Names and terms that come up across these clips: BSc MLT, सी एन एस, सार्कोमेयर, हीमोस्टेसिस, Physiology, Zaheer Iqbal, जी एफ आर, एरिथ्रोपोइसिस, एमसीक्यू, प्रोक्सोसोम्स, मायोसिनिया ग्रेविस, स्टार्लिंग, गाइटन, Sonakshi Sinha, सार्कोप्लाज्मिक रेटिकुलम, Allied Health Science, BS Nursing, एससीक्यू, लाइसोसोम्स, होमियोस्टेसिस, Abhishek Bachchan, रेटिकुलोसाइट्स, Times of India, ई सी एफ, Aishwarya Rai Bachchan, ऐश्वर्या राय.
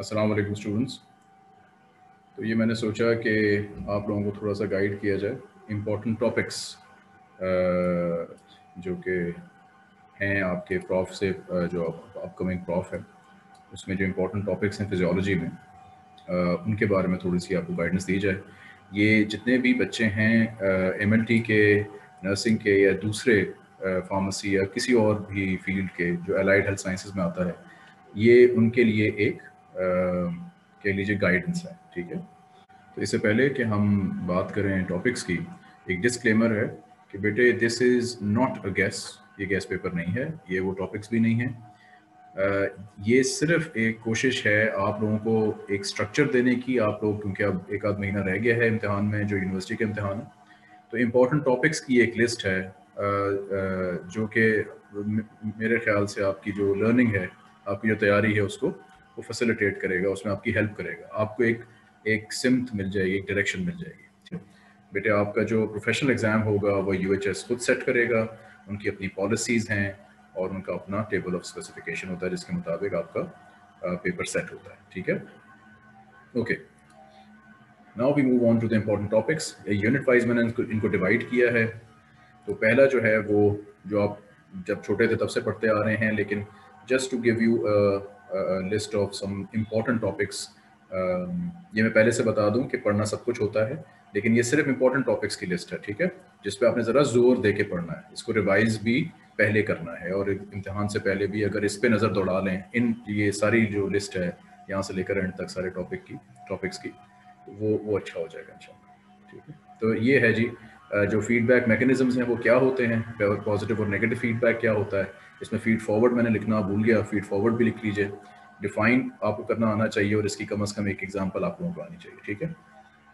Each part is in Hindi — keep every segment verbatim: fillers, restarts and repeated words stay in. अस्सलाम वालेकुम स्टूडेंट्स। तो ये मैंने सोचा कि आप लोगों को थोड़ा सा गाइड किया जाए इम्पोर्टेंट टॉपिक्स जो कि हैं आपके प्रॉफ से, जो अपकमिंग प्रॉफ है उसमें जो इम्पोर्टेंट टॉपिक्स हैं फिजियोलॉजी में, उनके बारे में थोड़ी सी आपको गाइडेंस दी जाए। ये जितने भी बच्चे हैं एमएलटी के, नर्सिंग के या दूसरे फार्मेसी या किसी और भी फील्ड के जो एलाइड हेल्थ साइंसेज में आता है, ये उनके लिए एक कह लीजिए गाइडेंस है, ठीक है। तो इससे पहले कि हम बात करें टॉपिक्स की, एक डिस्क्लेमर है कि बेटे this is not a guess, ये गेस पेपर नहीं है, ये वो टॉपिक्स भी नहीं है, आ, ये सिर्फ एक कोशिश है आप लोगों को एक स्ट्रक्चर देने की। आप लोग क्योंकि अब एक आध महीना रह गया है इम्तिहान में, जो यूनिवर्सिटी के इम्तिहान है, तो इम्पोर्टेंट टॉपिक्स की एक लिस्ट है जो कि मेरे ख्याल से आपकी जो लर्निंग है, आपकी जो तैयारी है उसको वो फैसिलिटेट करेगा, उसमें आपकी हेल्प करेगा। आपको एक एक सिम्त मिल जाएगी, एक डायरेक्शन मिल जाएगी। बेटे आपका जो प्रोफेशनल एग्ज़ाम होगा वो यूएचएस खुद सेट करेगा, उनकी अपनी पॉलिसीज़ हैं और उनका अपना टेबल ऑफ स्पेसिफिकेशन होता है जिसके मुताबिक आपका पेपर सेट होता है, ठीक है। Okay, now we move on to the important topics. Unit wise मैंने इनको, इनको डिवाइड किया है। तो पहला जो है वो, जो आप जब छोटे थे तब से पढ़ते आ रहे हैं, लेकिन just to give you list of some important topics, ये मैं पहले से बता दूं कि पढ़ना सब कुछ होता है, लेकिन ये सिर्फ इम्पॉर्टेंट टॉपिक्स की लिस्ट है, ठीक है, जिस पे आपने ज़रा जोर दे के पढ़ना है। इसको रिवाइज भी पहले करना है और इम्तिहान से पहले भी अगर इस पर नज़र दौड़ा लें, इन ये सारी जो लिस्ट है यहाँ से लेकर एंड तक सारे टॉपिक की टॉपिक्स की, वो वो अच्छा हो जाएगा इंशाल्लाह, ठीक है। तो ये है जी जो फीडबैक मैकेनिज़म्स हैं वो क्या होते हैं, पॉजिटिव और नेगेटिव फीडबैक क्या होता है। इसमें फीड फॉरवर्ड मैंने लिखना भूल गया, फीड फॉरवर्ड भी लिख लीजिए। डिफाइन आपको करना आना चाहिए और इसकी कम अज़ कम एक एग्जांपल आप लोगों को आनी चाहिए, ठीक है।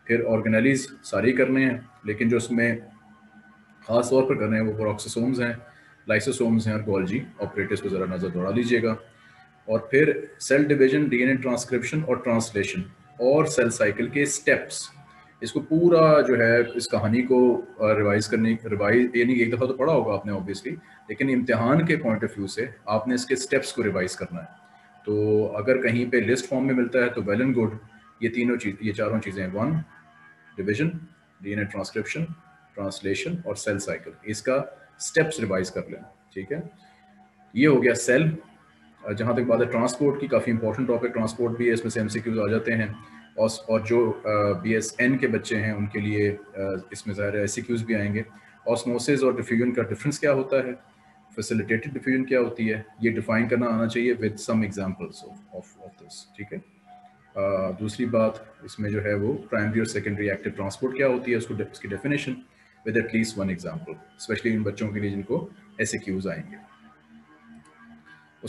फिर ऑर्गेनाइज सारे करने हैं, लेकिन जो उसमें ख़ास तौर पर करने हैं वो प्रोक्सोसोम्स हैं, लाइसोसोम्स हैं और गोल्जी ऑपरेटर्स पर ज़रा नज़र दौड़ा लीजिएगा। और फिर सेल डिवीजन, डीएनए ट्रांसक्रिप्शन और ट्रांसलेशन और सेल साइकिल के स्टेप्स, इसको पूरा जो है इस कहानी को रिवाइज करने, रिवाइज यानी एक दफ़ा तो पढ़ा होगा आपने ऑब्वियसली, लेकिन इम्तिहान के पॉइंट ऑफ व्यू से आपने इसके स्टेप्स को रिवाइज करना है। तो अगर कहीं पे लिस्ट फॉर्म में मिलता है तो वेल एंड गुड। ये तीनों चीज, ये चारों चीज़ें, one division, DNA transcription, translation और सेल साइकिल, इसका स्टेप्स रिवाइज कर लेना, ठीक है। ये हो गया सेल। जहाँ तक बात है ट्रांसपोर्ट की, काफ़ी इंपॉर्टेंट टॉपिक ट्रांसपोर्ट भी है, इसमें से एमसीक्यूज आ जाते हैं। और और जो बी एस एन के बच्चे हैं उनके लिए uh, इसमें ज़ाहिर है एस सी क्यूज़ भी आएंगे। ऑस्मोसिस और डिफ्यूजन का डिफरेंस क्या होता है, फैसिलिटेटेड डिफ्यूजन क्या होती है, ये डिफाइन करना आना चाहिए with some examples of of this, ठीक है। uh, दूसरी बात इसमें जो है वो प्राइमरी और सेकेंडरी एक्टिव ट्रांसपोर्ट क्या होती है, उसको उसकी definition with at least one example, specially उन बच्चों के लिए जिनको एस सी क्यूज़ आएंगे।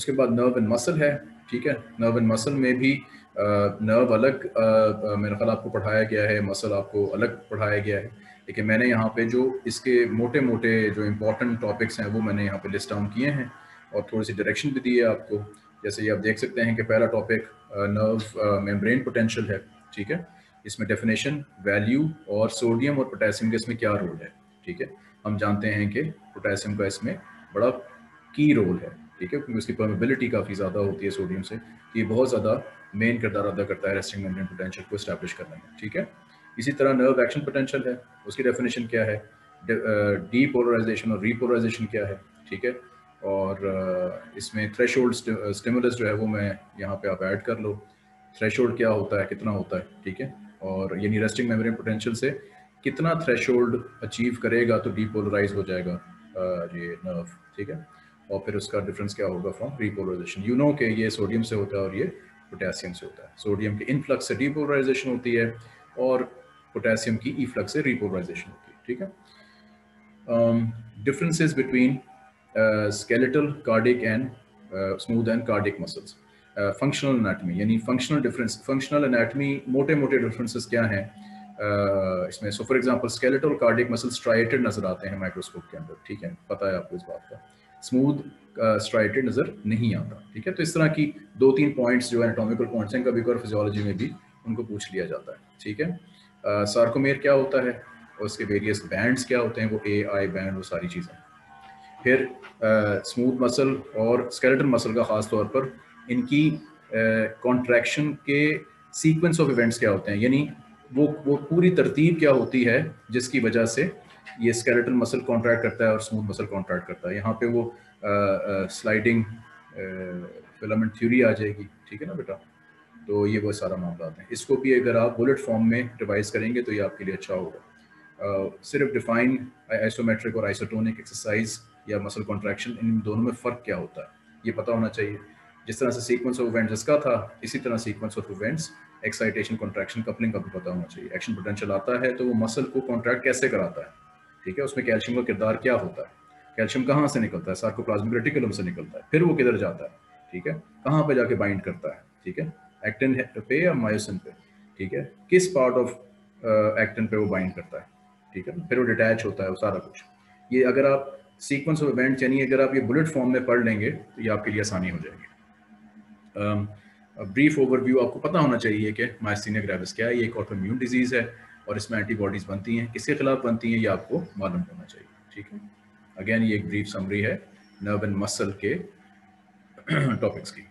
उसके बाद नर्व एंड मसल है, ठीक है। नर्व एंड मसल में भी नर्व अलग मेरे ख्याल आपको पढ़ाया गया है, मसल आपको अलग पढ़ाया गया है, लेकिन मैंने यहाँ पे जो इसके मोटे मोटे जो इम्पॉर्टेंट टॉपिक्स हैं वो मैंने यहाँ पे लिस्ट डाउन किए हैं और थोड़ी सी डायरेक्शन भी दी है आपको। जैसे ये आप देख सकते हैं कि पहला टॉपिक नर्व मेम्ब्रेन पोटेंशियल है, ठीक है। इसमें डेफिनेशन, वैल्यू और सोडियम और पोटेशियम का इसमें क्या रोल है, ठीक है। हम जानते हैं कि पोटेशियम का इसमें बड़ा की रोल है, ठीक है, क्योंकि उसकी परमेबिलिटी काफ़ी ज़्यादा होती है सोडियम से, ये बहुत ज़्यादा मेन किरदार अदा करता है रेस्टिंग मेम्ब्रेन पोटेंशियल को एस्टैब्लिश करने में, ठीक है। इसी तरह नर्व एक्शन पोटेंशियल है, उसकी डेफिनेशन क्या है, डीपोलराइजेशन और रीपोलराइजेशन क्या है, ठीक है। और इसमें थ्रेशोल्ड स्टिमुलस जो है वो मैं यहाँ पे आप ऐड कर लो, थ्रेशोल्ड क्या होता है, कितना होता है, ठीक है। और यानी रेस्टिंग मेम्ब्रेन पोटेंशियल से कितना थ्रेशोल्ड अचीव करेगा तो डीपोलराइज हो जाएगा ये नर्व, ठीक है। और फिर उसका डिफरेंस क्या होगा फ्रॉम रीपोलराइजेशन, यू नो के ये सोडियम से होता है और ये पोटेशियम से होता है। सोडियम के इनफ्लक्स से डीपोलराइजेशन होती है और पोटेशियम की इफ्लक्स से रीपोलराइजेशन होती है, ठीक है। Differences between skeletal, cardiac and smooth and cardiac muscles, functional anatomy यानी फंक्शनल डिफरेंस, फंक्शनल एनाटमी मोटे मोटे डिफरेंसेस क्या हैं uh, इसमें। So for example skeletal cardiac muscles striated नजर आते हैं माइक्रोस्कोप के अंदर, ठीक है, पता है आपको इस बात का। स्मूथ स्ट्राइटेड uh, नज़र नहीं आता, ठीक है। तो इस तरह की दो तीन पॉइंट्स जो एनाटॉमिकल पॉइंट्स हैं, कभी कभी फिजियोलॉजी में भी उनको पूछ लिया जाता है, ठीक है। सार्कोमेयर uh, क्या होता है और उसके वेरियस बैंड्स क्या होते हैं, वो ए आई बैंड, वो सारी चीज़ें। फिर स्मूथ uh, मसल और स्केलेटल मसल का ख़ास तौर पर इनकी कॉन्ट्रैक्शन के सीक्वेंस ऑफ इवेंट्स क्या होते हैं, यानी वो वो पूरी तरतीब क्या होती है जिसकी वजह से ये स्केलेटल मसल कॉन्ट्रैक्ट करता है और स्मूथ मसल कॉन्ट्रैक्ट करता है। यहाँ पे वो स्लाइडिंग फिलामेंट थ्योरी आ जाएगी, ठीक है ना बेटा। तो ये वो सारा मामला आते हैं, इसको भी अगर आप बुलेट फॉर्म में रिवाइज करेंगे तो ये आपके लिए अच्छा होगा। uh, सिर्फ डिफाइन आइसोमेट्रिक और आइसोटोनिक एक्सरसाइज या मसल कॉन्ट्रैक्शन, इन दोनों में फ़र्क क्या होता है ये पता होना चाहिए। जिस तरह से सीक्वेंस ऑफ इवेंट्स इसका था, इसी तरह sequence of events, excitation, contraction, coupling का भी पता होना चाहिए। एक्शन पोटेंशियल आता है तो वो मसल को कॉन्ट्रैक्ट कैसे कराता है, ठीक है, उसमें कैल्शियम का किरदार क्या होता है, कैल्शियम कहाँ से निकलता है, सार्कोप्लाज्मिक रेटिकुलम से निकलता है, फिर वो किधर जाता है, ठीक है, कहाँ पर जाके बाइंड करता है, ठीक है, एक्टिन पे या मायोसिन पे, ठीक है, किस पार्ट ऑफ एक्टिन पे वो बाइंड करता है, ठीक है, फिर वो डिटैच होता है, वो सारा कुछ। ये अगर आप सीक्वेंस ऑफ इवेंट्स यानी अगर आप ये बुलेट फॉर्म में पढ़ लेंगे तो ये आपके लिए आसानी हो जाएगी। ब्रीफ ओवरव्यू, आपको पता होना चाहिए कि मायोसिनिया ग्रेविस क्या है, ये एक ऑटोइम्यून डिजीज़ है और इसमें एंटीबॉडीज़ बनती हैं, किसके खिलाफ बनती हैं ये आपको मालूम होना चाहिए, ठीक है। अगेन ये एक ब्रीफ समरी है नर्व एंड मसल के टॉपिक्स की।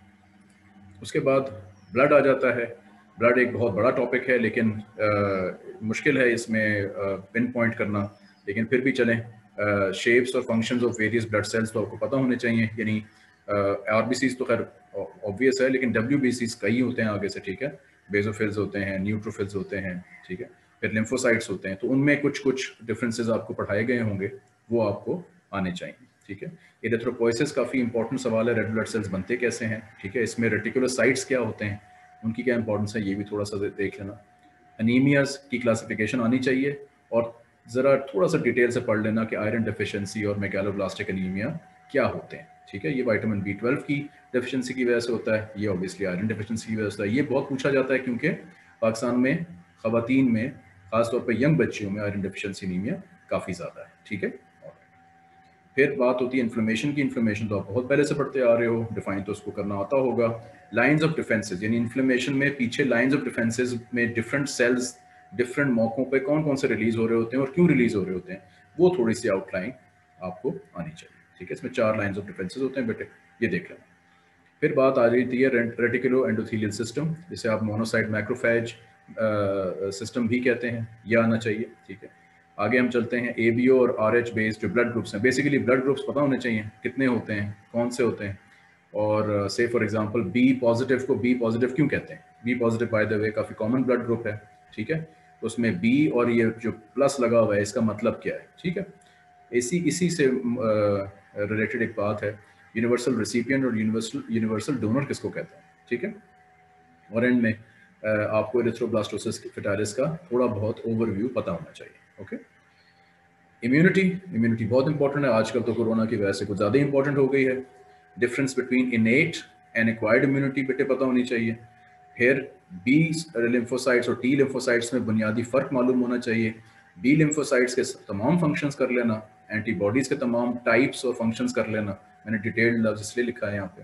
उसके बाद ब्लड आ जाता है। ब्लड एक बहुत बड़ा टॉपिक है, लेकिन आ, मुश्किल है इसमें पिन पॉइंट करना, लेकिन फिर भी चलें। शेप्स और functions of various blood cells तो आपको पता होने चाहिए, यानी आरबीसीज तो खैर ऑब्वियस है, लेकिन डब्ल्यूबीसीज कई होते हैं आगे से, ठीक है, बेसोफिल्स होते हैं, न्यूट्रोफिल्स होते हैं, ठीक है, फिर लिम्फोसाइट्स होते हैं, तो उनमें कुछ कुछ डिफरेंसेस आपको पढ़ाए गए होंगे, वो आपको आने चाहिए, ठीक है। एरिथ्रोपोइसिस काफ़ी इंपॉर्टेंट सवाल है, रेड ब्लड सेल्स बनते कैसे हैं, ठीक है, इसमें रेटिकुलोसाइट्स क्या होते हैं, उनकी क्या इंपॉर्टेंस है, ये भी थोड़ा सा देख लेना। अनीमियाज की क्लासिफिकेशन आनी चाहिए और ज़रा थोड़ा सा डिटेल से पढ़ लेना कि आयरन डेफिशिएंसी और मेगैलोब्लास्टिक अनीमिया क्या होते हैं, ठीक है। ये विटामिन बी ट्वेल्व की डेफिशिएंसी की वजह से होता है, ये ऑब्वियसली आयरन डेफिशिएंसी की वजह से होता है। ये बहुत पूछा जाता है क्योंकि पाकिस्तान में ख़वातीन में ख़ासतौर पर यंग बच्चियों में आयरन डेफिशिएंसी अनीमिया काफ़ी ज़्यादा है, ठीक है। फिर बात होती है इन्फ्लेमेशन की। इन्फ्लेमेशन तो आप बहुत पहले से पढ़ते आ रहे हो, डिफाइन तो उसको करना आता होगा। लाइंस ऑफ डिफेंसेस, यानी इन्फ्लेमेशन में पीछे लाइंस ऑफ डिफेंसेस में डिफरेंट सेल्स डिफरेंट मौकों पे कौन कौन से रिलीज हो रहे होते हैं और क्यों रिलीज हो रहे होते हैं, वो थोड़ी सी आउटलाइन आपको आनी चाहिए, ठीक है। इसमें चार लाइन्स ऑफ डिफेंसेज होते हैं बेटे, ये देख लेना। फिर बात आ रही है रेटिकुलो एंडोथेलियल सिस्टम, जिसे आप मोनोसाइट मैक्रोफेज सिस्टम भी कहते हैं, यह आना चाहिए, ठीक है। आगे हम चलते हैं। ए बी ओ और आर एच बेस्ड जो ब्लड ग्रुप्स हैं, बेसिकली ब्लड ग्रुप्स पता होने चाहिए कितने होते हैं, कौन से होते हैं, और से फॉर एग्जांपल बी पॉजिटिव को बी पॉजिटिव क्यों कहते हैं। B positive by the way काफ़ी कॉमन ब्लड ग्रुप है, ठीक है, उसमें बी और ये जो प्लस लगा हुआ है इसका मतलब क्या है, ठीक है। इसी इसी से रिलेटेड एक बात है, यूनिवर्सल रेसिपिएंट और यूनिवर्सल यूनिवर्सल डोनर किसको कहते हैं, ठीक है। और एंड में आपको एरिथ्रोब्लास्टोसिस फिटारिस का थोड़ा बहुत ओवरव्यू पता होना चाहिए, ओके। इम्यूनिटी, इम्यूनिटी बहुत इंपॉर्टेंट है, आजकल तो कोरोना की वजह से कुछ ज़्यादा इंपॉर्टेंट हो गई है। Difference between innate and acquired immunity बेटे पता होनी चाहिए। फिर बी लिम्फोसाइट्स और टी लिम्फोसाइट्स में बुनियादी फ़र्क मालूम होना चाहिए। बी लिम्फोसाइट्स के तमाम फंक्शंस कर लेना, एंटीबॉडीज़ के तमाम टाइप्स और फंक्शंस कर लेना, मैंने डिटेल्ड लफ्ज इसलिए लिखा है यहाँ पे।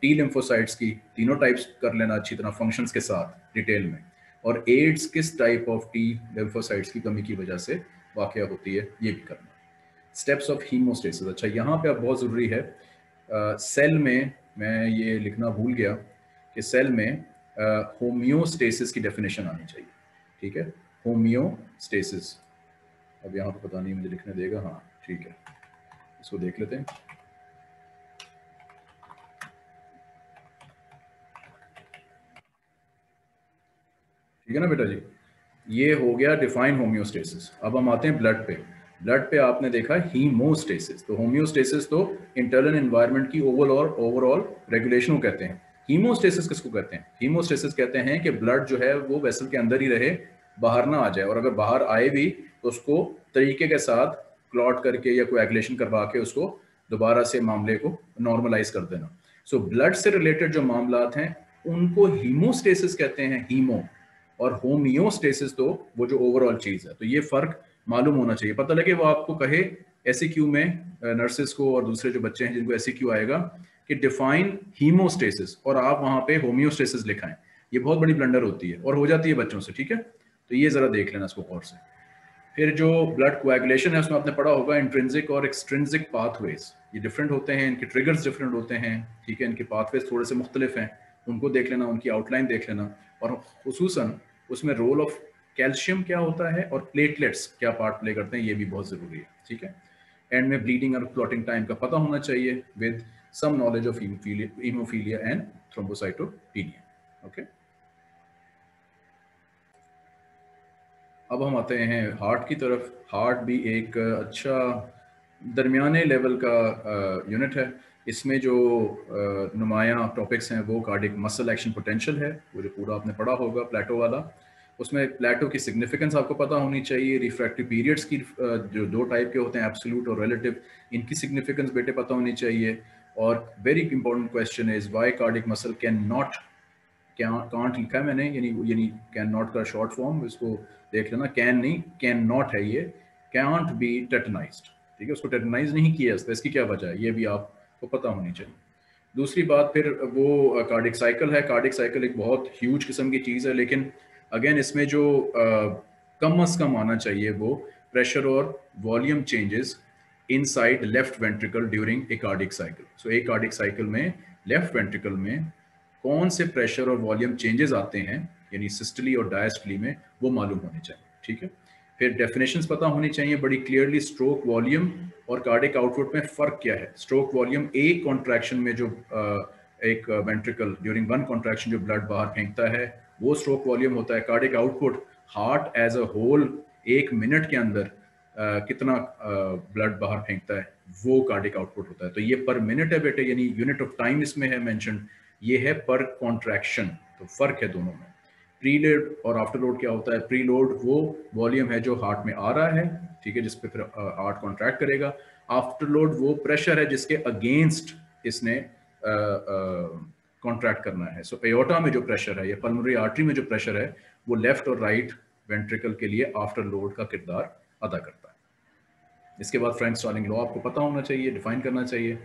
टी uh, लिम्फोसाइट्स की तीनों टाइप्स कर लेना अच्छी तरह फंक्शंस के साथ डिटेल में। और एड्स किस टाइप ऑफ टी लिम्फोसाइट्स की कमी की वजह से वाकया होती है, ये भी करना। स्टेप्स ऑफ हीमोस्टेसिस, अच्छा यहाँ पे अब बहुत ज़रूरी है। आ, सेल में, मैं ये लिखना भूल गया कि सेल में होमियोस्टेसिस की डेफिनेशन आनी चाहिए, ठीक है, होमियोस्टेसिस। अब यहाँ पे पता नहीं मुझे लिखने देगा, हाँ ठीक है, इसको देख लेते हैं। ठीक है ना बेटा जी, ये हो गया डिफाइन होम्योस्टेसिस। अब हम आते हैं ब्लड पे। ब्लड पे आपने देखा हीमोस्टेसिस, तो होम्योस्टेसिस तो इंटरनल एनवायरनमेंट की ओवरऑल ओवरऑल रेगुलेशन कहते हैं। हीमोस्टेसिस किसको कहते हैं? हीमोस्टेसिस कहते हैं कि ब्लड जो है वो वेसल के अंदर ही रहे, बाहर ना आ जाए, और अगर बाहर आए भी तो उसको तरीके के साथ क्लॉट करके या कोई एग्लेशन करवा के उसको दोबारा से मामले को नॉर्मलाइज कर देना। सो ब्लड से रिलेटेड जो मामलात हैं उनको हीमोस्टेसिस कहते हैं, हीमो, और होमियोस्टेसिस तो वो जो ओवरऑल चीज़ है। तो ये फ़र्क मालूम होना चाहिए, पता लगे। वो आपको कहे एसईक्यू में नर्सेस को और दूसरे जो बच्चे हैं जिनको एसईक्यू आएगा कि डिफाइन हीमोस्टेसिस, और आप वहाँ पे होमियोस्टेसिस लिखाएं, ये बहुत बड़ी ब्लंडर होती है और हो जाती है बच्चों से, ठीक है। तो ये ज़रा देख लेना इसको गौर से। फिर जो ब्लड कोएगुलेशन है उसमें आपने पढ़ा होगा इंट्रिंसिक और एक्सट्रिंसिक पाथवेज, ये डिफरेंट होते हैं, इनके ट्रिगर्स डिफरेंट होते हैं, ठीक है, इनके पाथवेज थोड़े से मुख्तलिफ हैं, उनको देख लेना, उनकी आउटलाइन देख लेना, और खुसूसन उसमें रोल ऑफ कैल्शियम क्या होता है और प्लेटलेट्स क्या पार्ट प्ले करते हैं, ये भी बहुत ज़रूरी है, ठीक है। एंड में ब्लीडिंग और क्लॉटिंग टाइम का पता होना चाहिए with some knowledge of haemophilia and thrombocytopenia, okay. अब हम आते हैं हार्ट की तरफ। हार्ट भी एक अच्छा दरमियाने लेवल का यूनिट है, इसमें जो नुमायाँ टॉपिक्स हैं वो कार्डिक मसल एक्शन पोटेंशियल है, वो जो पूरा आपने पढ़ा होगा प्लेटो वाला, उसमें प्लेटो की सिग्निफिकेंस आपको पता होनी चाहिए, रिफ्रैक्टिव पीरियड्स की जो दो टाइप के होते हैं एब्सोल्यूट और रिलेटिव, इनकी सिग्निफिकेंस बेटे पता होनी चाहिए। और very important question is why cardiac muscle can not, क्या कांट लिखा है मैंने, यानी यानी कैन नॉट का शॉर्ट फॉर्म, इसको देख लेना, कैन नहीं कैन नॉट है ये, कैंट बी टेटनाइज्ड, ठीक है, उसको टेटनाइज नहीं किया जाता, इसकी क्या वजह है ये भी आपको पता होनी चाहिए। दूसरी बात फिर वो कार्डिक साइकिल है, कार्डिक साइकिल एक बहुत ह्यूज किस्म की चीज़ है, लेकिन अगेन इसमें जो आ, कम अज़ कम आना चाहिए वो प्रेशर और volume changes inside left ventricle during a cardiac cycle. So a cardiac cycle में लेफ्ट वेंट्रिकल में कौन से प्रेशर और वॉल्यूम चेंजेस आते हैं, यानी सिस्टली और डायस्टली में, वो मालूम होने चाहिए, ठीक है। फिर डेफिनेशंस पता होनी चाहिए बड़ी क्लियरली, स्ट्रोक वॉल्यूम और कार्डिक आउटपुट में फ़र्क क्या है। स्ट्रोक वॉल्यूम एक कॉन्ट्रैक्शन में जो आ, एक वेंट्रिकल ड्यूरिंग वन कॉन्ट्रैक्शन जो ब्लड बाहर फेंकता है वो स्ट्रोक वॉल्यूम होता है। Cardiac output heart as a whole एक मिनट के अंदर आ, कितना ब्लड बाहर फेंकता है वो कार्डिक आउटपुट होता है। तो ये पर मिनट है बेटे, यानी यूनिट ऑफ टाइम इसमें है मैंशन, ये है पर कॉन्ट्रैक्शन, तो फ़र्क है दोनों में। प्रीलोड और आफ्टर लोड क्या होता है, प्रीलोड वो वॉल्यूम है जो हार्ट में आ रहा है, ठीक है, जिसपे फिर हार्ट कॉन्ट्रैक्ट करेगा। आफ्टर लोड वो प्रेशर है जिसके अगेंस्ट इसने कॉन्ट्रैक्ट करना है। सो एओर्टा में जो प्रेशर है या पल्मोनरी आर्टरी में जो प्रेशर है वो लेफ्ट और राइट वेंट्रिकल के लिए आफ्टर लोड का किरदार अदा करता है। इसके बाद फ्रैंक स्टार्लिंग लॉ आपको पता होना चाहिए, डिफाइन करना चाहिए।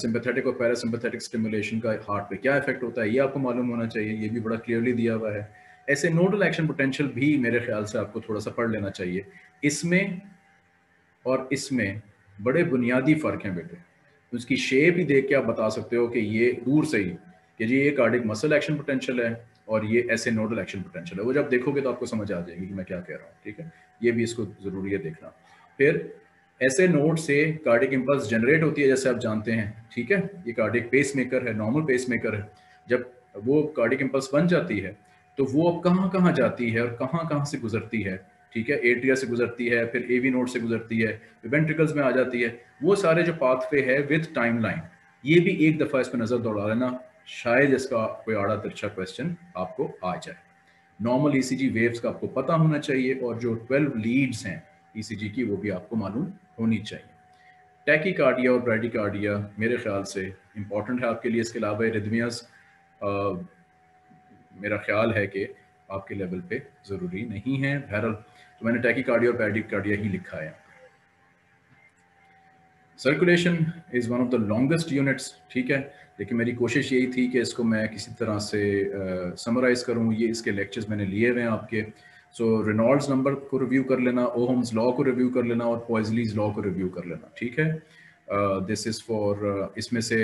सिंपैथेटिक uh, और पैरासिम्पैथेटिक स्टिमुलेशन का हार्ट पे क्या इफेक्ट होता है ये आपको मालूम होना चाहिए, ये भी बड़ा क्लियरली दिया हुआ है। ऐसे नोडल एक्शन पोटेंशियल भी मेरे ख्याल से आपको थोड़ा सा पढ़ लेना चाहिए। इसमें और इसमें बड़े बुनियादी फ़र्क हैं बेटे, उसकी शेप ही देख के आप बता सकते हो कि ये दूर से ही कि जी ये कार्डिक मसल एक्शन पोटेंशियल है और ये ऐसे नोडल एक्शन पोटेंशियल है, वो जब देखोगे तो आपको समझ आ जाएगी कि मैं क्या कह रहा हूँ, ठीक है, ये भी इसको ज़रूरी है देखना। फिर ऐसे नोड से कार्डिक इंपल्स जनरेट होती है, जैसे आप जानते हैं, ठीक है, ये कार्डिक पेसमेकर है, नॉर्मल पेसमेकर है, जब वो कार्डिक इंपल्स बन जाती है तो वो अब कहाँ कहाँ जाती है और कहाँ कहाँ से गुजरती है, ठीक है, एट्रिया से गुजरती है, फिर एवी नोड से गुजरती है, वेंट्रिकल्स में आ जाती है, वो सारे जो पाथवे है विद टाइमलाइन, ये भी एक दफ़ा इस पर नज़र दौड़ा लेना, शायद इसका कोई आड़ा तिरछा क्वेश्चन आपको आ जाए। नॉर्मल ई सी जी वेव्स का आपको पता होना चाहिए और जो ट्वेल्व लीड्स हैं ई सी जी की वो भी आपको मालूम होनी चाहिए। टैकीकार्डिया और ब्रैडीकार्डिया मेरे ख्याल से इम्पॉर्टेंट है आपके लिए, इसके अलावा रिदमियास मेरा ख्याल है कि आपके लेवल पे ज़रूरी नहीं है। बहरहाल तो मैंने टैकीकार्डिया और ब्रैडीकार्डिया ही लिखा है। Circulation is one of the longest units, ठीक है, लेकिन मेरी कोशिश यही थी कि इसको मैं किसी तरह से समराइज़ uh, करूँ। ये इसके लेक्चर्स मैंने लिए हुए हैं आपके। सो रेनॉल्ड्स नंबर को रिव्यू कर लेना, ओहम्स लॉ को रिव्यू कर लेना और पॉइजलीज लॉ को रिव्यू कर लेना, ठीक है। दिस इज़ फॉर, इसमें से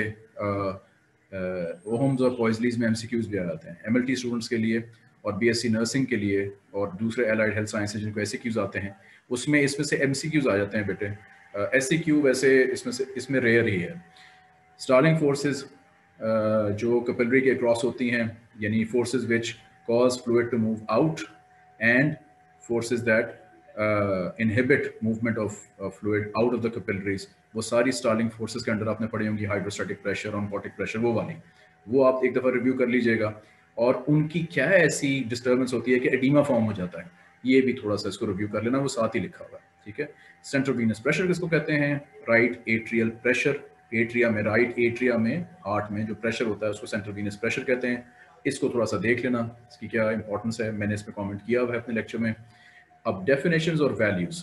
ओहम्स और पॉइजलीज में एमसीक्यूज भी आ जाते हैं एमएलटी स्टूडेंट्स के लिए और बीएससी नर्सिंग के लिए और दूसरे एलाइड हेल्थ साइंसेज जिनको एससीक्यूज आते हैं उसमें, इसमें से एमसीक्यूज आ जाते हैं बेटे। एससीक्यू uh, वैसे इसमें से इसमें रेयर ही है। स्टार्लिंग फोर्सेज uh, जो कैपिलरी के क्रॉस होती हैं, यानी forces which cause fluid to move out and forces that uh, inhibit movement of uh, fluid out of the capillaries, वो सारी स्टार्लिंग फोर्सेस के अंडर आपने पढ़ी होंगी, हाइड्रोस्टैटिक प्रेशर, ऑनकोटिक प्रेशर, वो वाली, वो आप एक दफ़ा रिव्यू कर लीजिएगा। और उनकी क्या ऐसी डिस्टर्बेंस होती है कि एडीमा फॉर्म हो जाता है, ये भी थोड़ा सा इसको रिव्यू कर लेना, वो साथ ही लिखा हुआ है, ठीक है। सेंट्रोवीनस प्रेशर किसको कहते हैं, राइट एट्रियल प्रेशर, एट्रिया में, राइट एट्रिया में, हार्ट में जो प्रेशर होता है उसको सेंट्रोवीनस प्रेशर कहते हैं। इसको थोड़ा सा देख लेना, इसकी क्या इंपॉर्टेंस है, मैंने इस पर कॉमेंट किया हुआ है अपने लेक्चर में। अब डेफिनेशंस और वैल्यूज़,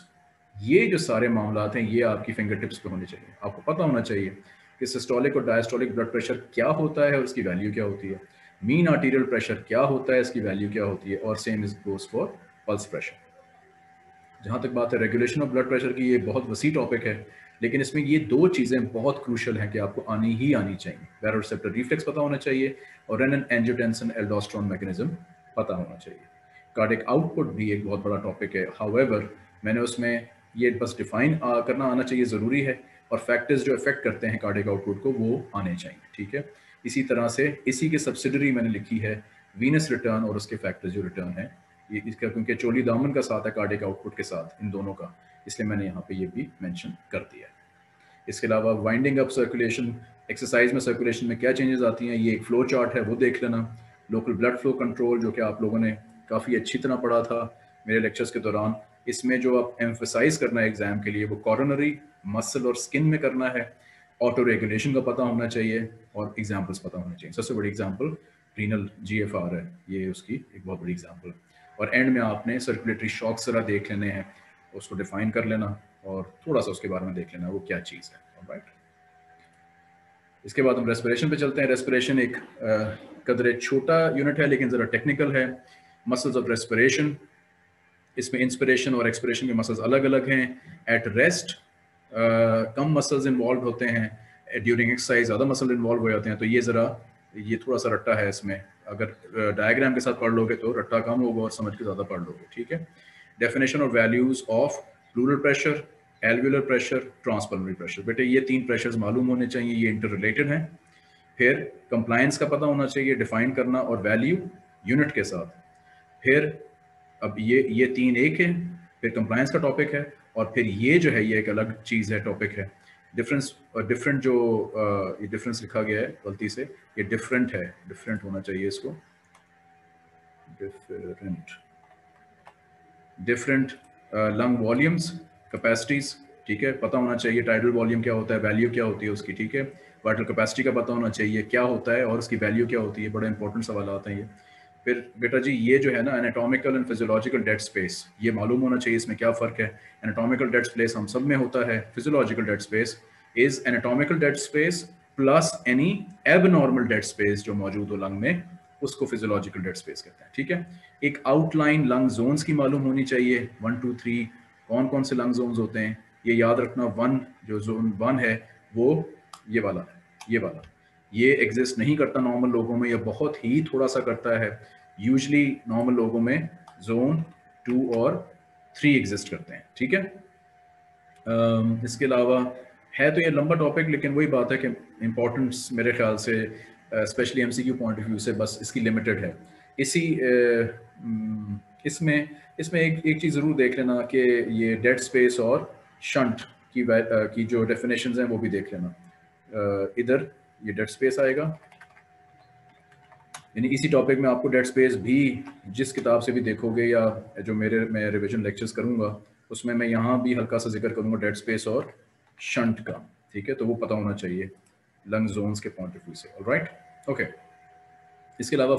ये जो सारे मामलात हैं ये आपकी फिंगर टिप्स पे होने चाहिए, आपको पता होना चाहिए कि सिस्टोलिक और डायस्टोलिक ब्लड प्रेशर क्या होता है और इसकी वैल्यू क्या होती है, मीन आर्टीरियल प्रेशर क्या होता है, इसकी वैल्यू क्या होती है, और same is goes for pulse pressure. जहाँ तक बात है रेगुलेशन ऑफ ब्लड प्रेशर की, ये बहुत वसी टॉपिक है, लेकिन इसमें ये दो चीज़ें बहुत क्रूशल हैं कि आपको आनी ही आनी चाहिए। बैरोरिसेप्टर रिफ्लेक्स पता होना चाहिए और रेनन एंजियोटेंसिन एल्डोस्टेरोन मैकेनिज्म पता होना चाहिए। कार्डिक आउटपुट भी एक बहुत बड़ा टॉपिक है, हाउएवर मैंने उसमें ये बस डिफाइन करना आना चाहिए ज़रूरी है, और फैक्टर्स जो इफेक्ट करते हैं कार्डिक आउटपुट को वो आने चाहिए। ठीक है, इसी तरह से इसी के सब्सिडरी मैंने लिखी है वीनस रिटर्न और उसके फैक्टर्स जो रिटर्न है, ये इसका क्योंकि चोली दामन का साथ है कार्डिक आउटपुट के साथ, इन दोनों का, इसलिए मैंने यहाँ पे ये भी मेंशन कर दिया है। इसके अलावा वाइंडिंग अप सर्कुलेशन, एक्सरसाइज में सर्कुलेशन में क्या चेंजेस आती हैं, ये एक फ्लो चार्ट है वो देख लेना। लोकल ब्लड फ्लो कंट्रोल जो कि आप लोगों ने काफ़ी अच्छी तरह पढ़ा था मेरे लेक्चर्स के दौरान, इसमें जो आप एम्फसाइज करना है एग्जाम के लिए वो कॉरोनरी, मसल और स्किन में करना है। ऑटो रेगुलेशन का पता होना चाहिए और एग्जाम्पल्स पता होना चाहिए। सबसे बड़ी example renal जी एफ आर है, ये उसकी एक बहुत बड़ी एग्जाम्पल है। और एंड में आपने सर्कुलेटरी शॉक्स जरा देख लेने हैं, उसको डिफाइन कर लेना और थोड़ा सा उसके बारे में देख लेना वो क्या चीज़ है। राइट, इसके बाद हम रेस्पिरेशन पे चलते हैं। रेस्पिरेशन एक कदरे छोटा यूनिट है लेकिन ज़रा टेक्निकल है। मसल्स ऑफ रेस्पिरेशन, इसमें इंस्पिरेशन और एक्सपिरेशन के मसल्स अलग अलग हैं। एट रेस्ट कम मसल्स इन्वॉल्व होते हैं, ड्यूरिंग एक्सरसाइज ज़्यादा मसल इन्वॉल्व हो जाते हैं, तो ये ज़रा ये थोड़ा सा रट्टा है इसमें। अगर डायग्राम के साथ पढ़ लोगे तो रट्टा कम होगा और समझ के ज़्यादा पढ़ लोगे। ठीक है, डेफिनेशन और values of pleural pressure, alveolar pressure, transpulmonary pressure, बेटे ये तीन प्रेशर्स मालूम होने चाहिए, ये इंटर रिलेटेड हैं। फिर कंप्लायंस का पता होना चाहिए, डिफाइन करना और वैल्यू यूनिट के साथ। फिर अब ये ये तीन एक है, फिर कंप्लायंस का टॉपिक है, और फिर ये जो है ये एक अलग चीज़ है, टॉपिक है। डिफरेंस और डिफरेंट जो ये डिफरेंस लिखा गया है गलती से, ये डिफरेंट है, डिफरेंट होना चाहिए इसको, different different lung volumes, capacities, ठीक है पता होना चाहिए। टाइडल वॉल्यूम क्या होता है, वैल्यू क्या होती है उसकी, ठीक है। वाइटल कैपेसिटी का पता होना चाहिए क्या होता है और उसकी वैल्यू क्या होती है, बड़े इंपॉर्टेंट सवाल आते हैं ये। फिर बेटा जी ये जो है ना anatomical and physiological dead space, ये मालूम होना चाहिए इसमें क्या फ़र्क है। एनाटॉमिकल डेड स्पेस हम सब में होता है, physiological dead space is anatomical dead space plus any abnormal dead space जो मौजूद हो लंग में, उसको फिजियोलॉजिकल डेड स्पेस कहते हैं। ठीक है, एक आउटलाइन लंग जोन्स की मालूम होनी चाहिए, वन टू थ्री कौन कौन से लंग जोन्स होते हैं ये याद रखना। वन जो जोन वन है वो ये वाला है, ये वाला ये एग्जिस्ट नहीं करता नॉर्मल लोगों में, ये बहुत ही थोड़ा सा करता है। यूजली नॉर्मल लोगों में जोन टू और थ्री एग्जिस्ट करते हैं। ठीक है, um, इसके अलावा है तो ये लंबा टॉपिक, लेकिन वही बात है कि इम्पोर्टेंस मेरे ख्याल से specially एमसीक्यू point of view से बस इसकी लिमिटेड है। इसी uh, इसमें इसमें एक एक चीज़ ज़रूर देख लेना कि ये डेड स्पेस और शंट की uh, की जो डेफिनेशंस हैं वो भी देख लेना। uh, इधर ये डेड स्पेस आएगा, यानी इसी टॉपिक में आपको डेड स्पेस भी जिस किताब से भी देखोगे या जो मेरे मैं रिविजन लेक्चर्स करूँगा उसमें मैं यहाँ भी हल्का सा जिक्र करूँगा डेड स्पेस और शंट का। ठीक है, तो वो पता होना चाहिए लंग जोन्स के पॉइंट ऑफ व्यू से। Alright, okay. इसके अलावा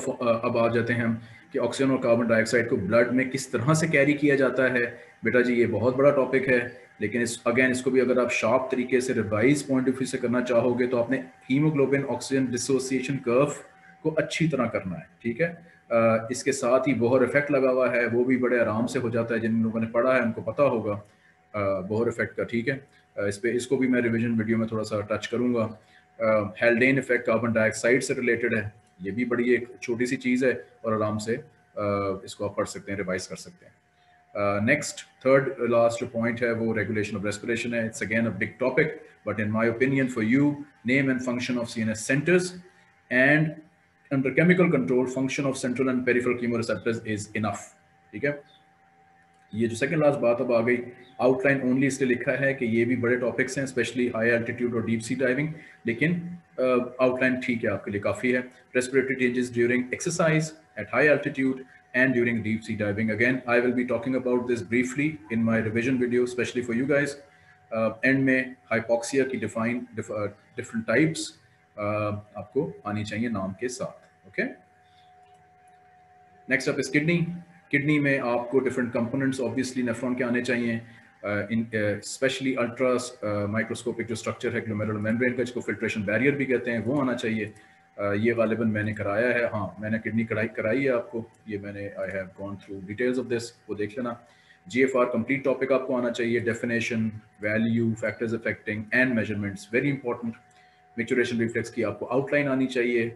अब आ जाते हैं हम कि ऑक्सीजन और कार्बन डाइऑक्साइड को ब्लड में किस तरह से कैरी किया जाता है। बेटा जी ये बहुत बड़ा टॉपिक है, लेकिन इस अगेन इसको भी अगर आप शार्प तरीके से रिवाइज पॉइंट ऑफ व्यू से करना चाहोगे तो आपने हीमोग्लोबिन ऑक्सीजन डिसोसिएशन कर्व को अच्छी तरह करना है। ठीक है, आ, इसके साथ ही बोहर इफेक्ट लगा हुआ है, वो भी बड़े आराम से हो जाता है, जिन लोगों ने पढ़ा है उनको पता होगा बोहर इफेक्ट का। ठीक है, आ, इस पर इसको भी मैं रिविजन वीडियो में थोड़ा सा टच करूँगा। हेल्डेन इफेक्ट कार्बन डाइऑक्साइड से रिलेटेड है, ये भी बड़ी एक छोटी सी चीज़ है और आराम से इसको आप पढ़ सकते हैं, रिवाइज कर सकते हैं। नेक्स्ट थर्ड लास्ट जो पॉइंट है वो रेगुलेशन ऑफ रेस्पिरेशन है। It's again a big topic, but in my opinion for you name and function of CNS centres and under chemical control function of central and peripheral chemoreceptors is enough. ठीक है, ये जो सेकंड लास्ट बात अब आ गई, आउटलाइन ओनली इसलिए लिखा है कि ये भी बड़े टॉपिक्स हैं, स्पेशली हाई एल्टीट्यूड और डीप सी डाइविंग, लेकिन आउटलाइन uh, ठीक है आपके लिए काफ़ी है। Respiratory changes during exercise at high altitude and during deep sea diving, again I will be talking about this briefly in my revision video specially for you guys. End में हाइपोक्सिया की डिफाइन डिफरेंट टाइप्स आपको आनी चाहिए नाम के साथ। Okay, next up is kidney. Kidney में आपको डिफरेंट कंपोनेंट्स ऑब्वियसली नेफ्रॉन के आने चाहिए, इन स्पेशली अल्ट्रा माइक्रोस्कोपिक जो स्ट्रक्चर है ग्लोमेरुलर मेम्ब्रेन का, जिसको फिल्ट्रेशन बैरियर भी कहते हैं, वो आना चाहिए। uh, ये गालिबन मैंने कराया है, हाँ मैंने किडनी कराई कराई है आपको, ये मैंने I have gone through details of this, वो देख लेना। जी एफ आर complete topic आपको आना चाहिए, definition, value, factors affecting and measurements very important. Micturition reflex की आपको आउटलाइन आनी चाहिए,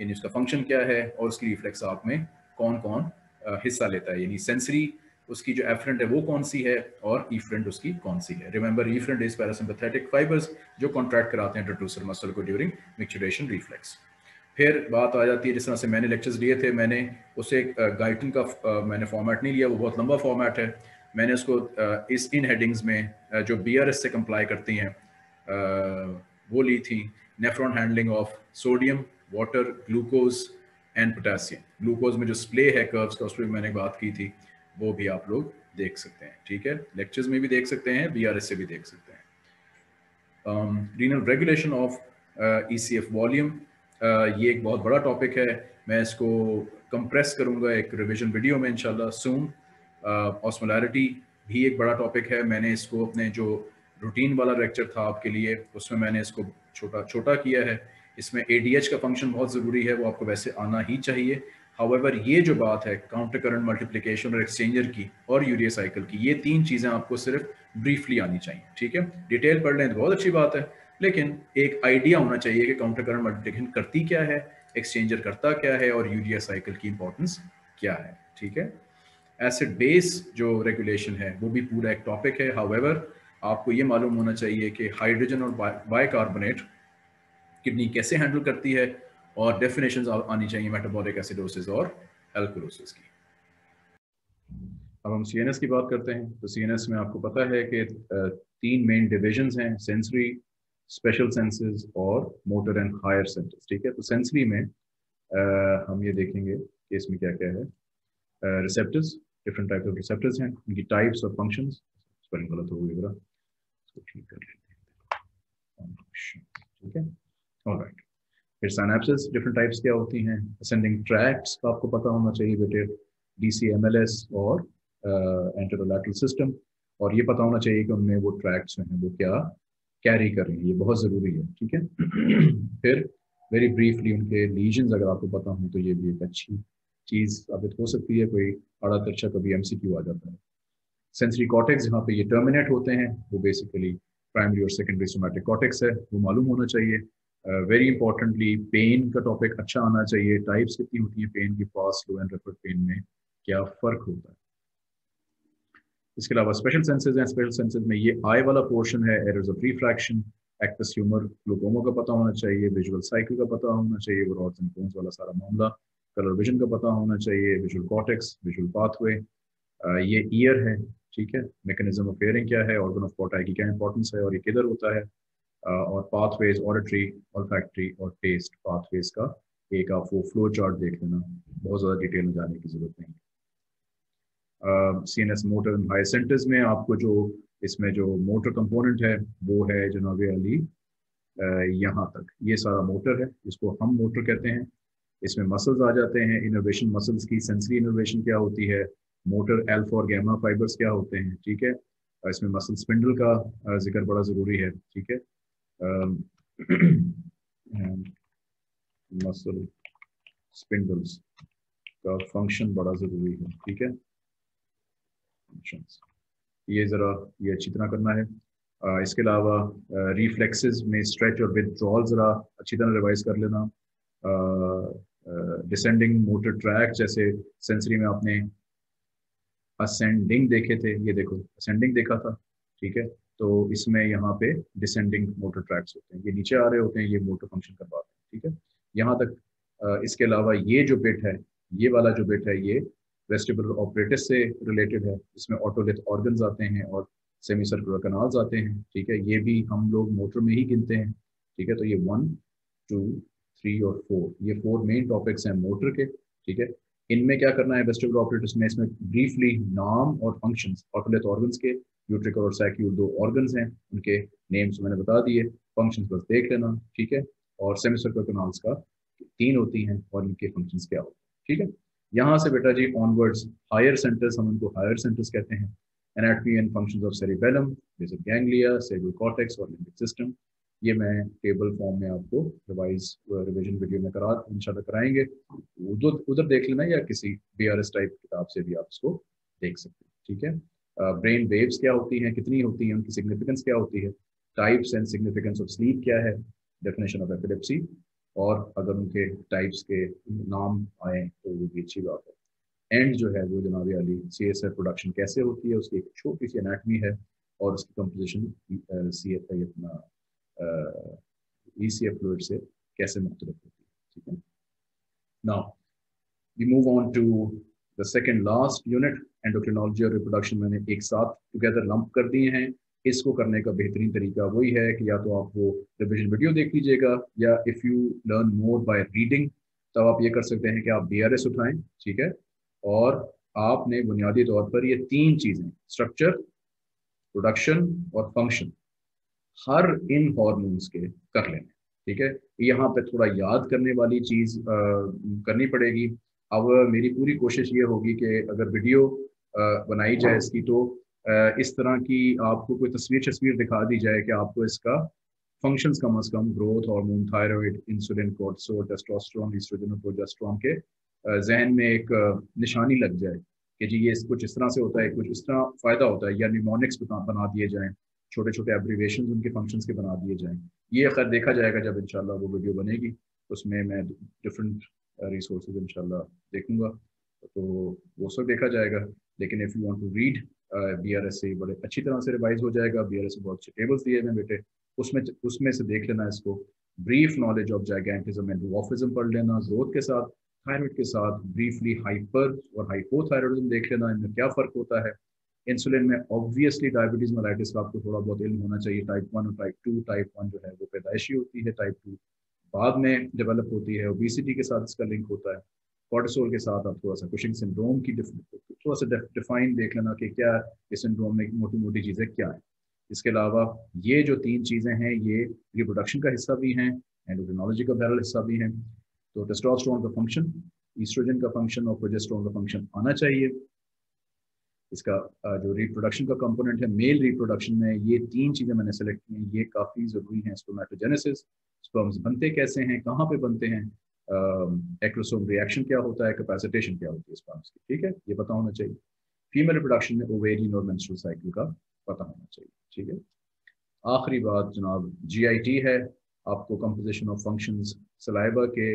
यानी उसका फंक्शन क्या है और उसकी रिफ्लेक्स आप में कौन कौन हिस्सा लेता है, यानी सेंसरी उसकी जो एफरेंट है वो कौन सी है और ईफरेंट उसकी कौन सी है। Remember efferent is parasympathetic fibres जो कॉन्ट्रैक्ट कराते हैं ट्रोड्यूसर मसल को ड्यूरिंग मैच्योरेशन रिफ्लेक्स। फिर बात आ जाती है, जिस तरह से मैंने लेक्चर्स लिए थे, मैंने उसे गाइटन का आ, मैंने फॉर्मेट नहीं लिया, वो बहुत लंबा फॉर्मेट है। मैंने उसको आ, इस इन हेडिंग्स में आ, जो बी आर एस से कंप्लाई करती हैं आ, वो ली थी, nephron handling of sodium, water, glucose and potassium. Glucose में जो स्प्ले है कर्व्स का, उस पर मैंने बात की थी, वो भी आप लोग देख सकते हैं, ठीक है, लेक्चर्स में भी देख सकते हैं, बी आर एस से भी देख सकते हैं। Renal regulation of ई सी एफ volume, ये एक बहुत बड़ा टॉपिक है, मैं इसको कंप्रेस करूंगा एक रिवीजन वीडियो में इंशाल्लाह सून। ऑस्मोलैरिटी भी एक बड़ा टॉपिक है, मैंने इसको अपने जो रूटीन वाला लेक्चर था आपके लिए उसमें मैंने इसको छोटा छोटा किया है। इसमें ए डी एच का फंक्शन बहुत ज़रूरी है, वो आपको वैसे आना ही चाहिए। हाउएवर ये जो बात है काउंटर करंट, मल्टीप्लिकेशन और एक्सचेंजर की और यूरिया साइकिल की, ये तीन चीज़ें आपको सिर्फ ब्रीफली आनी चाहिए, ठीक है। डिटेल पढ़ लें तो बहुत अच्छी बात है, लेकिन एक आइडिया होना चाहिए कि काउंटर करंट मल्टीप्लिकेशन करती क्या है, एक्सचेंजर करता क्या है और यूरिया साइकिल की इंपॉर्टेंस क्या है, ठीक है। एसिड बेस जो रेगुलेशन है वो भी पूरा एक टॉपिक है। हाउएवर आपको ये मालूम होना चाहिए कि हाइड्रोजन और बाइकार्बोनेट किडनी कैसे हैंडल करती है और डेफिनेशंस आनी चाहिए मेटाबॉलिक एसिडोसिस और एल्कलोसिस की। अब हम सी एन एस की बात करते हैं, तो सी एन एस में आपको पता है कि तीन मेन डिविजन्स हैं, सेंसरी, स्पेशल सेंसेस और मोटर एंड हायर सेंसेस, ठीक है। तो सेंसरी में आ, हम ये देखेंगे कि इसमें क्या क्या है। Receptors, different types of receptors हैं, उनकी टाइप्स और फंक्शंस। स्पेलिंग गलत हो गई, जरा इसको ठीक कर लेते हैं, ठीक है, ऑलराइट। फिर सिनैप्सेस, डिफरेंट टाइप्स क्या होती हैं। असेंडिंग ट्रैक्ट्स का आपको पता होना चाहिए बेटे, D C M L S और एंटरोलैटरल सिस्टम, और ये पता होना चाहिए कि उनमें वो ट्रैक्ट्स हैं वो क्या कैरी कर रही है, ये बहुत ज़रूरी है, ठीक है। फिर वेरी ब्रीफली उनके लीजन्स अगर आपको पता हों तो ये भी एक अच्छी चीज़ साबित हो सकती है, कोई अड़ा तिरछा कभी एम सी क्यू आ जाता है। सेंसरी कॉर्टेक्स, जहाँ पे ये टर्मिनेट होते हैं, वो बेसिकली प्राइमरी और सेकेंडरी सोमैटिक कॉर्टेक्स है, वो मालूम होना चाहिए। वेरी इंपॉर्टेंटली पेन का टॉपिक अच्छा आना चाहिए, टाइप्स कितनी होती है पेन की, fast, low and rapid pain में क्या फ़र्क होता है। इसके अलावा स्पेशल सेंसेस हैं, स्पेशल सेंसेस में ये आई वाला पोर्शन है, errors of refraction, aqueous humour, glaucoma का पता होना चाहिए, विजुअल साइकिल का पता होना चाहिए, वो रॉड्स एंड कोन्स वाला सारा मामला, कलर विजन का पता होना चाहिए, विजुअल कॉर्टेक्स, विजुअल पाथवे, ये ईयर है, ठीक है। मैकेनिज्म ऑफ हेयरिंग क्या है, ऑर्गन ऑफ कॉटाई की क्या इंपॉर्टेंस है और ये किधर होता है, और पाथवेज, ऑडिटरी, ऑल्फैक्टरी और टेस्ट पाथवेज का एक आप वो फ्लो चार्ट देख लेना, बहुत ज़्यादा डिटेल में जाने की जरूरत नहीं। CNS motor and higher senses में आपको जो इसमें जो मोटर कंपोनेंट है वो है जनाब अली यहाँ तक, ये सारा मोटर है, इसको हम मोटर कहते हैं। इसमें मसल्स आ जाते हैं, इनोवेशन मसल्स की, सेंसरी इनोवेशन क्या होती है, मोटर एल्फा और गैमा फाइबर्स क्या होते हैं, ठीक है। इसमें मसल स्पिंडल का जिक्र बड़ा ज़रूरी है, ठीक है। मसल स्पिंडल्स का फंक्शन बड़ा ज़रूरी है, ठीक है। ये ज़रा ये अच्छी तरह करना है। uh, इसके अलावा रिफ्लेक्सेस uh, में स्ट्रेच और विथड्रॉल ज़रा अच्छी तरह रिवाइज कर लेना। डिसेंडिंग मोटर ट्रैक, जैसे सेंसरी में आपने असेंडिंग देखे थे, ये देखो असेंडिंग देखा था, ठीक है, तो इसमें यहाँ पे डिसेंडिंग मोटर ट्रैक्स होते हैं, ये नीचे आ रहे होते हैं, ये मोटर फंक्शन करवाते हैं, ठीक है, यहाँ तक। इसके अलावा ये जो बिट है, ये वाला जो बिट है, ये वेस्टिबुलर ऑपरेटस से रिलेटेड है, इसमें ऑटोलिथ ऑर्गन्स आते हैं और सेमी सर्कुलर कनाल्स आते हैं, ठीक है, ये भी हम लोग मोटर में ही गिनते हैं, ठीक है। तो ये वन टू थ्री और फोर, ये फोर मेन टॉपिक्स हैं मोटर के, ठीक है। इनमें क्या करना है वेस्टिबुलर ऑपरेटस में, इसमें ब्रीफली नाम और फंक्शंस, ऑटोलिथ ऑर्गन्स के, यूट्रिकल और सैक्यूल दो ऑर्गन्स हैं, उनके नेम्स मैंने बता दिए, फंक्शंस बस देख लेना, ठीक है, और सेमिसर्कुलर कैनाल्स का तीन होती हैं और इनके फंक्शंस क्या होते हैं, ठीक है। यहाँ से बेटा जी ऑनवर्ड्स हायर सेंटर्स, हम उनको हायर सेंटर्स कहते हैं, anatomy and functions of cerebellum, basal ganglia, cerebral cortex और लिम्बिक सिस्टम, ये मैं टेबल फॉर्म में आपको रिवाइज रिवीजन वीडियो में करा इंशाल्लाह कराएंगे, उधर उधर देख लेना, या किसी बी आर एस टाइप किताब से भी आप इसको देख सकते हैं, ठीक है। ब्रेन वेव्स क्या होती हैं, कितनी होती हैं, उनकी सिग्निफिकेंस क्या होती है, types and significance of sleep क्या है, डेफिनेशन ऑफ एपिलेप्सी, और अगर उनके टाइप्स के नाम आए तो वो भी अच्छी बात है। एंड जो है वो जनाब अली सी एस एफ प्रोडक्शन कैसे होती है, उसकी एक छोटी सी एनाटमी है और उसकी कंपोजिशन सी एफ आई अपना ई सी एफ फ्लूइड से कैसे मुख्तलिफ होती है। ठीक है, now we move on to the second last unit, endocrinology और रिप्रोडक्शन मैंने एक साथ टुगेदर लंप कर दिए हैं। इसको करने का बेहतरीन तरीका वही है कि या तो आप वो रिविजन वीडियो देख लीजिएगा, या if you learn more by reading तब आप ये कर सकते हैं कि आप बी आर एस उठाएं। ठीक है, और आपने बुनियादी तौर पर ये तीन चीज़ें, स्ट्रक्चर, प्रोडक्शन और फंक्शन, हर इन हॉर्मोन्स के कर लेने। ठीक है, यहाँ पे थोड़ा याद करने वाली चीज़ करनी पड़ेगी। अब मेरी पूरी कोशिश ये होगी कि अगर वीडियो बनाई जाए इसकी तो इस तरह की आपको कोई तस्वीर तस्वीर दिखा दी जाए कि आपको इसका फंक्शंस कम अज़ कम growth hormone, thyroid, insulin, cortisol, testosterone, oestrogen और प्रोजेस्टेरोन के जहन में एक निशानी लग जाए कि जी ये कुछ इस तरह से होता है, कुछ इस तरह फ़ायदा होता है, या निमोनिक्स बना दिए जाएँ, छोटे छोटे एब्रीवेशन उनके फंक्शंस के बना दिए जाएँ। ये खैर देखा जाएगा जब इंशाल्लाह वो वीडियो बनेगी, उसमें मैं डिफरेंट रिसोर्सेज इंशाल्लाह देखूंगा तो वो सब देखा जाएगा। लेकिन if you want to read, B R S से बड़े अच्छी तरह से रिवाइज हो जाएगा। बी आर एस से बहुत अच्छे टेबल्स दिए हैं बेटे, उसमें उसमें से देख लेना इसको। Brief knowledge of gigantism and dwarfism पढ़ लेना, ग्रोथ के साथ, थायराइड के साथ, ब्रीफली हाइपर और हाइपोथायराइडिज्म देख लेना, इनमें क्या फ़र्क होता है। इंसुलिन में ऑब्वियसली डायबिटीज़ मलाइटिस का आपको थोड़ा बहुत इल्म होना चाहिए, टाइप वन और टाइप टू। टाइप वन जो है वो पैदाइशी होती है, टाइप टू बाद में डेवलप होती है, ओबेसिटी के साथ इसका लिंक होता है। कॉर्टिसोल के साथ आप थोड़ा सा कुशिंग सिंड्रोम की थोड़ा सा डिफाइन देख लेना कि क्या इस सिंड्रोम में मोटी मोटी चीज़ें क्या हैं। इसके अलावा ये जो तीन चीज़ें हैं ये रिप्रोडक्शन का हिस्सा भी हैं, एंडोक्रिनोलॉजी का बहरल हिस्सा भी हैं। तो टेस्टोस्टेरोन का फंक्शन, ईस्ट्रोजन का फंक्शन और प्रोजेस्टेरोन का फंक्शन आना चाहिए। इसका जो रिप्रोडक्शन का कंपोनेंट है, मेल रिप्रोडक्शन में ये तीन चीज़ें मैंने सेलेक्ट की हैं, ये काफ़ी ज़रूरी हैं। स्पर्मेटोजेनेसिस, स्पर्म्स बनते कैसे हैं, कहाँ पे बनते हैं, एक्रोसोम रिएक्शन क्या होता है, कैपेसिटेशन क्या होती है स्पर्म्स की, ठीक है, ये पता होना चाहिए। फीमेल रिप्रोडक्शन में ओवेरियन और मेंस्ट्रुअल साइकिल का पता होना चाहिए। ठीक है, आखिरी बात जनाब जी आई टी है, आपको कंपोजिशन ऑफ फंक्शंस सलाइवा के,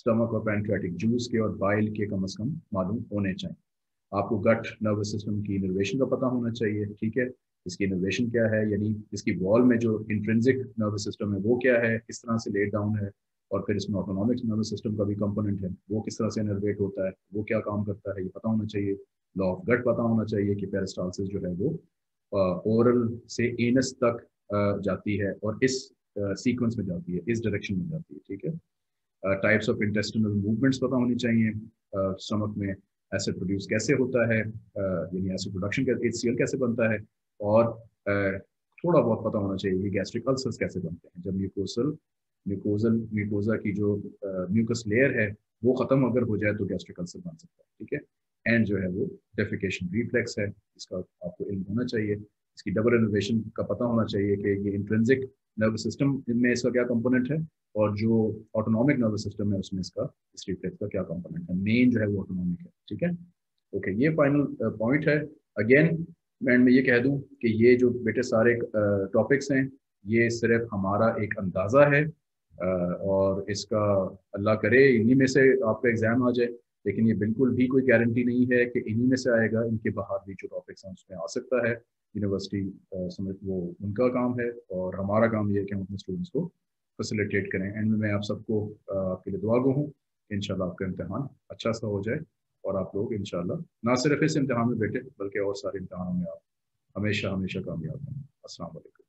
स्टमक और पैंक्रियाटिक जूस के और बाइल के कम अज़ कम मालूम होने चाहिए। आपको गट नर्वस सिस्टम की इनर्वेशन का पता होना चाहिए। ठीक है, इसकी इनर्वेशन क्या है, यानी इसकी वॉल में जो इंट्रेंसिक नर्वस सिस्टम है वो क्या है, किस तरह से लेट डाउन है, और फिर इसमें ऑटोनॉमिक नर्वस सिस्टम का भी कंपोनेंट है, वो किस तरह से इनर्वेट होता है, वो क्या काम करता है, ये पता होना चाहिए। लॉ ऑफ गट पता होना चाहिए कि पेरिस्टालसिस जो है वो ओरल से एनस तक जाती है और इस सीक्वेंस में जाती है, इस डायरेक्शन में जाती है। ठीक है, टाइप्स ऑफ इंटेस्टिनल मूवमेंट्स पता होनी चाहिए, स्टमक में एसिड प्रोड्यूस कैसे होता है, यानी एसिड प्रोडक्शन का एच सी एल कैसे बनता है, और थोड़ा बहुत पता होना चाहिए कि गैस्ट्रिक अल्सर्स कैसे बनते हैं। जब म्यूकोसल म्यूकोजल म्यूकोजा की जो म्यूकस लेयर है वो ख़त्म अगर हो जाए तो गैस्ट्रिक अल्सर बन सकता है। ठीक है, एंड जो है वो डेफिकेशन रिफ्लेक्स है, इसका आपको इल्म होना चाहिए। इसकी डबल इनोवेशन का पता होना चाहिए कि ये इंट्रेंसिक नर्वस सिस्टम में इसका क्या कंपोनेंट है, और जो ऑटोनॉमिक नर्वस सिस्टम है उसमें इसका इस रिफ्लेक्स का क्या कंपोनेंट है। मेन जो है वो ऑटोनॉमिक है। ठीक है, ओके, ये फाइनल पॉइंट है। अगेन मैं मैं ये कह दूं कि ये जो बेटे सारे टॉपिक्स हैं ये सिर्फ हमारा एक अंदाज़ा है, और इसका अल्लाह करे इन्हीं में से आपका एग्ज़ाम आ जाए, लेकिन ये बिल्कुल भी कोई गारंटी नहीं है कि इन्हीं में से आएगा। इनके बाहर भी जो टॉपिक्स हैं उसमें आ सकता है। यूनिवर्सिटी समझ वो उनका काम है, और हमारा काम ये है कि हम अपने स्टूडेंट्स को फैसिलिटेट करें। एंड मैं आप सबको आपके लिए दुआगो हूँ, इंशाल्लाह आपका इम्तहान अच्छा सा हो जाए और आप लोग इंशाल्लाह ना सिर्फ इस इम्तहान में बैठे बल्कि और सारे इम्तहानों में आप हमेशा हमेशा कामयाब हों। अस्सलाम वालेकुम।